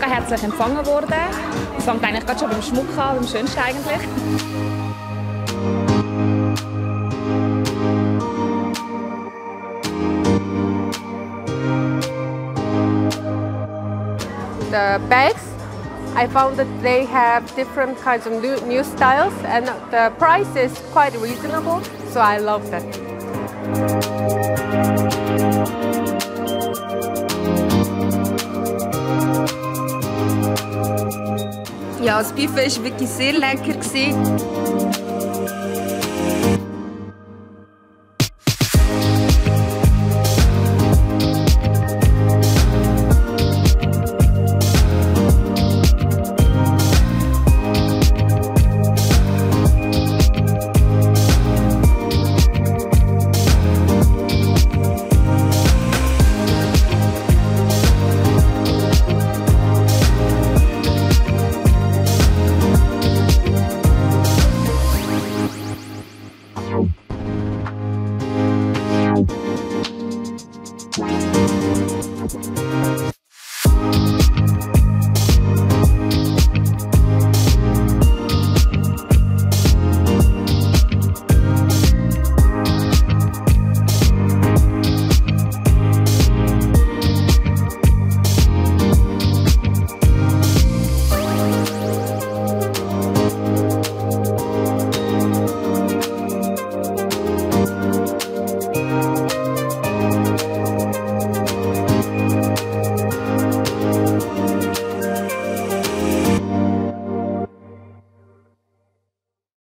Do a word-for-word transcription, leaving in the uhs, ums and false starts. mega herzlich empfangen worden. Es fängt eigentlich gerade schon beim Schmuck an, beim schönsten eigentlich. The bags, I found that they have different kinds of new, new styles, and the price is quite reasonable, so I love that. Ja, das Buffet war wirklich sehr lecker.